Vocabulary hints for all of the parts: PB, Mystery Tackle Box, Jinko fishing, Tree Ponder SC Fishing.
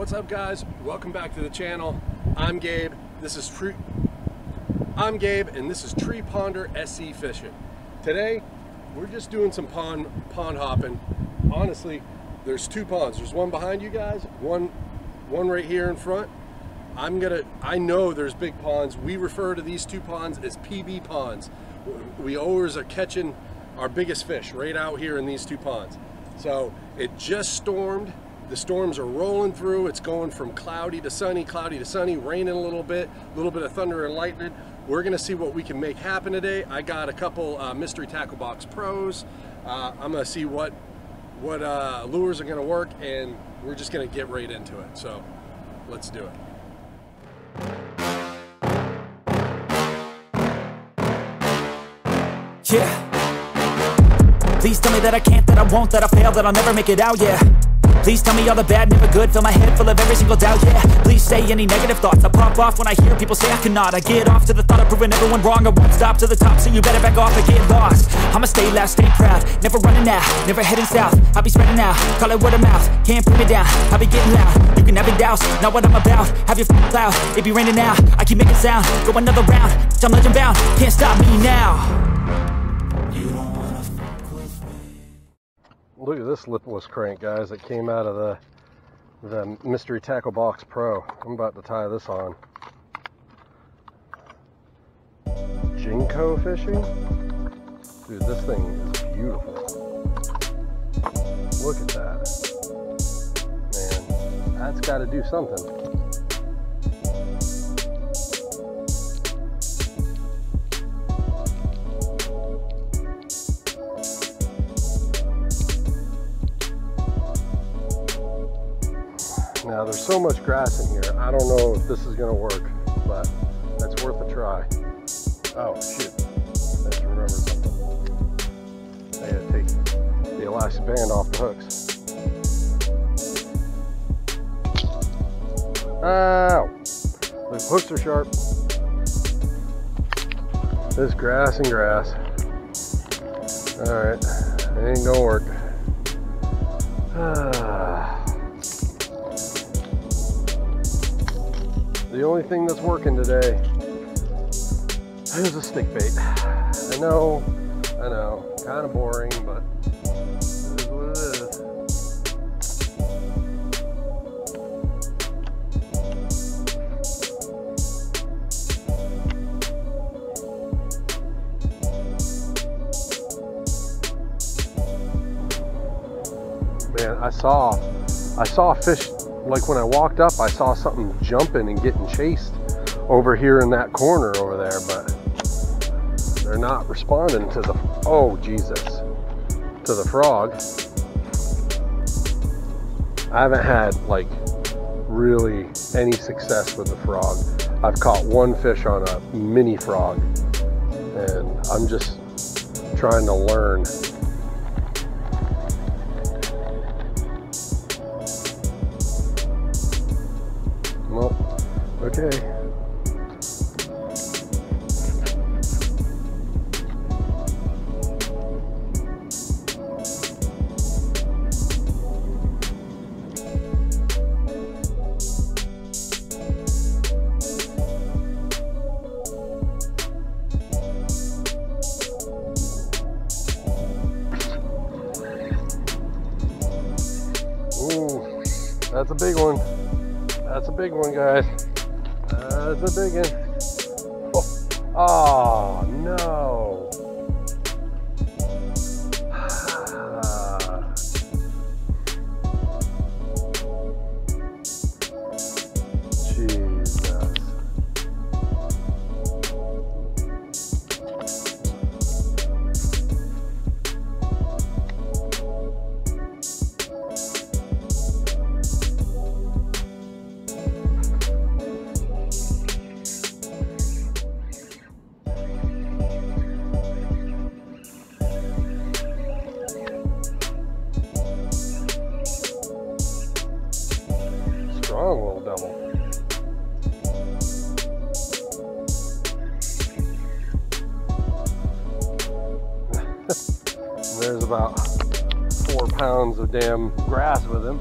What's up, guys? Welcome back to the channel. I'm Gabe and this is Tree Ponder SC Fishing. Today we're just doing some pond hopping. Honestly, there's two ponds. There's one behind you guys, one right here in front. I know there's big ponds. We refer to these two ponds as PB ponds. We always are catching our biggest fish right out here in these two ponds. So it just stormed. The storms are rolling through. It's going from cloudy to sunny, raining a little bit of thunder and lightning. We're gonna see what we can make happen today. I got a couple Mystery Tackle Box Pros. I'm gonna see what lures are gonna work, and we're just gonna get right into it. So let's do it. Yeah. Please tell me that I can't, that I won't, that I fail, that I'll never make it out, yeah. Please tell me all the bad, never good. Fill my head full of every single doubt, yeah. Please say any negative thoughts. I pop off when I hear people say I cannot. I get off to the thought of proving everyone wrong. I won't stop to the top, so you better back off and get lost. I'ma stay loud, stay proud. Never running out, never heading south. I'll be spreading out, call it word of mouth. Can't put me down, I'll be getting loud. You can have a douse, not what I'm about. Have your f***ing cloud, it be raining now. I keep making sound, go another round. Bitch, I'm legend bound, can't stop me now. Look at this lipless crank, guys, that came out of the Mystery Tackle Box Pro. I'm about to tie this on. Jinko Fishing? Dude, this thing is beautiful. Look at that. Man, that's got to do something. Now, there's so much grass in here, I don't know if this is going to work, but that's worth a try. Oh, shoot. I just remembered something. I gotta take the elastic band off the hooks. Ow! The hooks are sharp. This grass and grass. Alright, it ain't going to work. The only thing that's working today is a stick bait. I know, kind of boring, but it is what it is. Man, I saw a fish. Like when I walked up, I saw something jumping and getting chased over here in that corner over there, but they're not responding to the, oh Jesus, to the frog. I haven't had like really any success with the frog. I've caught one fish on a mini frog, and I'm just trying to learn. Okay. Ooh, that's a big one. That's a big one, guys. That's a big one. Oh, no. Jesus. Little devil. There's about 4 pounds of damn grass with him.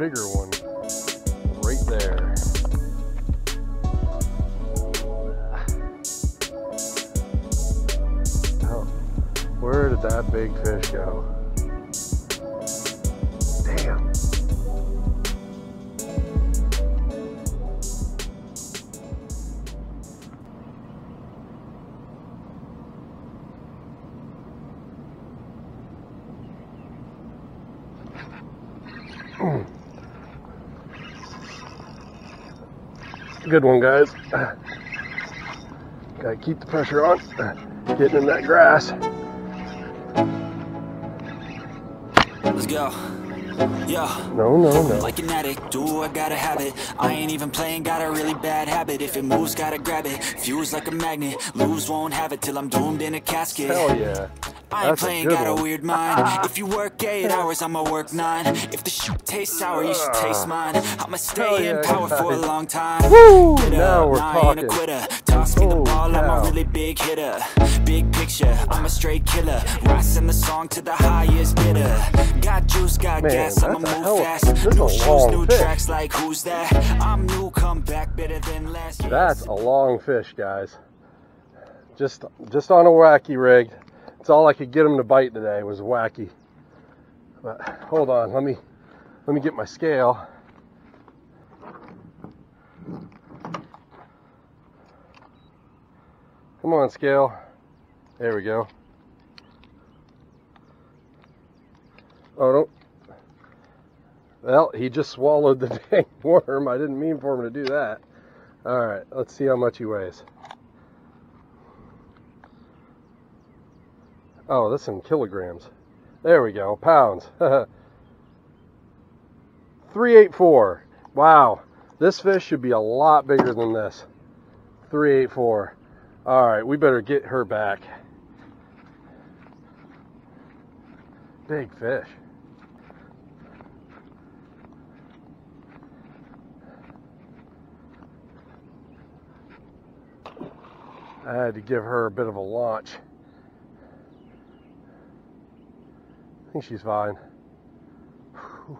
bigger one right there. Oh, where did that big fish go? Damn. Good one, guys. Gotta keep the pressure on. Getting in that grass. Let's go. Yeah. No. Like an addict, do I gotta have it. I ain't even playing, got a really bad habit. If it moves, gotta grab it. Fuse like a magnet. Lose, won't have it till I'm doomed in a casket. Hell yeah. I ain't playing, got a weird mind. If you work 8 hours, I'ma work 9. If the shoot tastes sour, you should taste mine. I'ma stay in power for a long time. Woo! Now we're talking. Toss me the ball, I'm a really big hitter. Big picture, I'm a straight killer. Rising the song to the highest bidder. Got juice, got gas, I'ma move fast. New shoes, new tracks, like who's that? I'm new, come back better than last year. That's a long fish, guys. Just on a wacky rig. It's all I could get him to bite today, was wacky. But hold on, let me get my scale. Come on, scale. There we go. Oh no. Well, he just swallowed the dang worm. I didn't mean for him to do that. All right, let's see how much he weighs. Oh, that's in kilograms. There we go, pounds. 384. Wow, this fish should be a lot bigger than this. 384. All right, we better get her back. Big fish. I had to give her a bit of a launch. I think she's fine. Whew.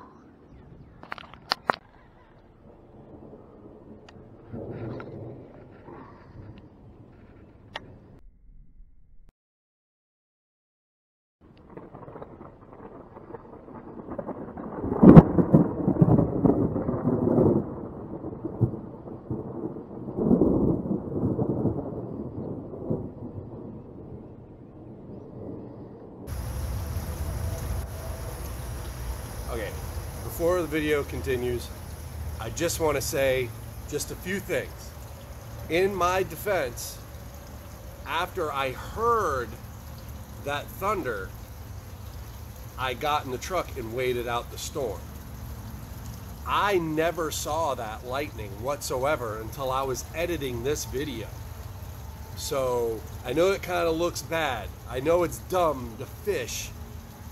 Okay, before the video continues, I just want to say just a few things. In my defense, after I heard that thunder, I got in the truck and waited out the storm. I never saw that lightning whatsoever until I was editing this video. So I know it kind of looks bad. I know it's dumb to fish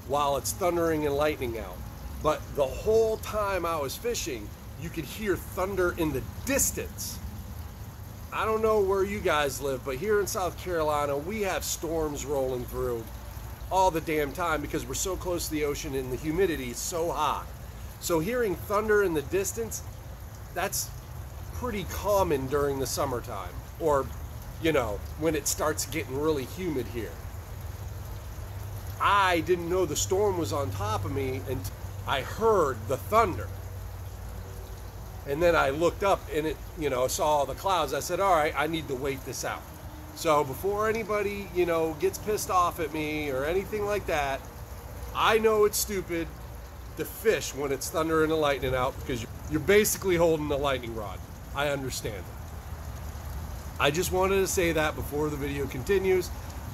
while it's thundering and lightning out. But the whole time I was fishing, you could hear thunder in the distance. I don't know where you guys live, but here in South Carolina, we have storms rolling through all the damn time because we're so close to the ocean and the humidity is so high. So hearing thunder in the distance, that's pretty common during the summertime, or, you know, when it starts getting really humid here. I didn't know the storm was on top of me until I heard the thunder, and then I looked up and it, you know, saw all the clouds. I said, all right, I need to wait this out. So before anybody, you know, gets pissed off at me or anything like that, I know it's stupid to fish when it's thunder and the lightning out because you're basically holding the lightning rod. I understand that. I just wanted to say that before the video continues.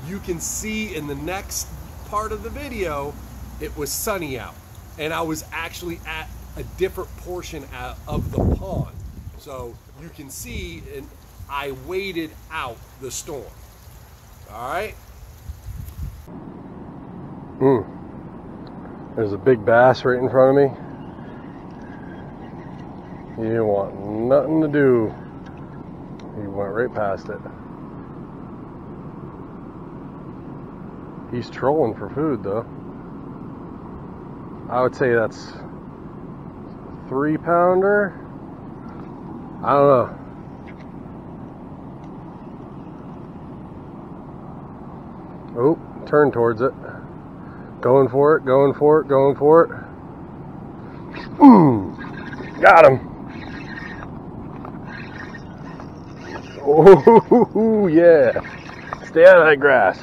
You can see in the next part of the video, it was sunny out. And I was actually at a different portion of the pond. So you can see, and I waited out the storm. All right? There's a big bass right in front of me. He didn't want nothing to do. He went right past it. He's trolling for food, though. I would say that's 3-pounder. I don't know. Oh, turn towards it. Going for it, going for it, going for it. Boom! Got him! Oh, yeah! Stay out of that grass.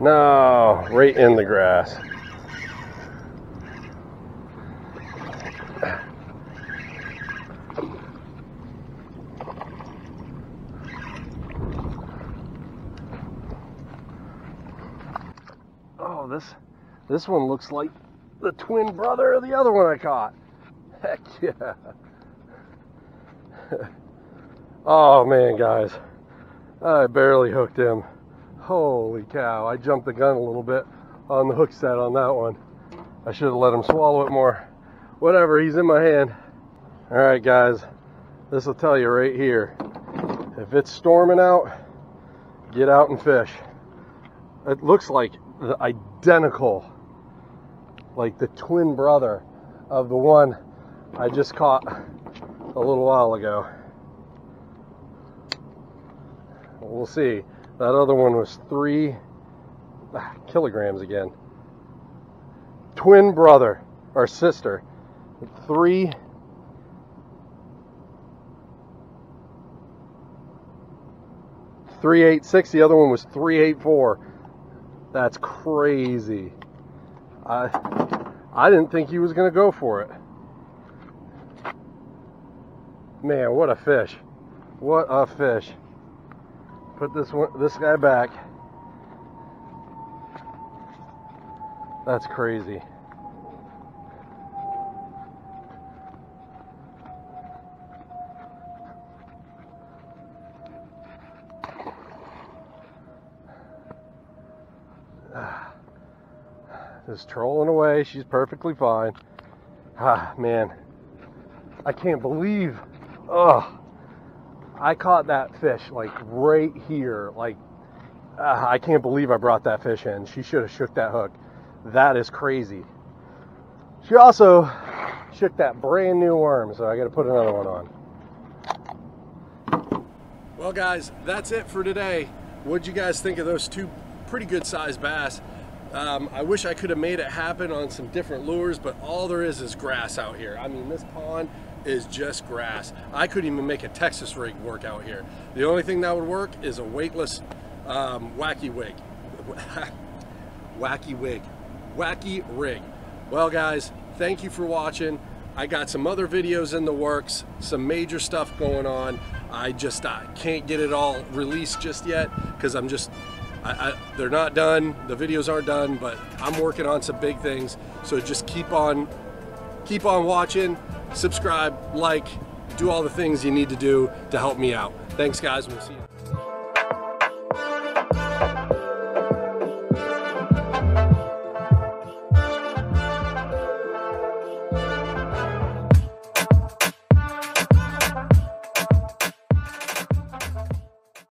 No, right in the grass. Oh, this one looks like the twin brother of the other one I caught. Heck yeah. Oh man, guys, I barely hooked him. Holy cow, I jumped the gun a little bit on the hook set on that one. I should have let him swallow it more. Whatever, he's in my hand. Alright guys, this will tell you right here. If it's storming out, get out and fish. It looks like the identical, like the twin brother of the one I just caught a little while ago. We'll see. That other one was 3 kilograms again. Twin brother, or sister. 3.386. The other one was 3.84. That's crazy. I didn't think he was going to go for it. Man, what a fish. What a fish. Put this guy back. That's crazy. Just trolling away. She's perfectly fine. Ah, man. I can't believe. Ugh. I caught that fish like right here. Like, I can't believe I brought that fish in. She should have shook that hook. That is crazy. She also shook that brand new worm, so I got to put another one on. Well, guys, that's it for today. What'd you guys think of those two pretty good sized bass? I wish I could have made it happen on some different lures, but all there is grass out here. I mean, this pond is just grass. I couldn't even make a Texas rig work out here. The only thing that would work is a weightless wacky wig. Wacky wig. Wacky rig. Well guys, thank you for watching. I got some other videos in the works, some major stuff going on. I can't get it all released just yet because I'm just, they're not done, the videos aren't done, but I'm working on some big things. So just keep on watching. Subscribe, like, do all the things you need to do to help me out. Thanks guys, we'll see you.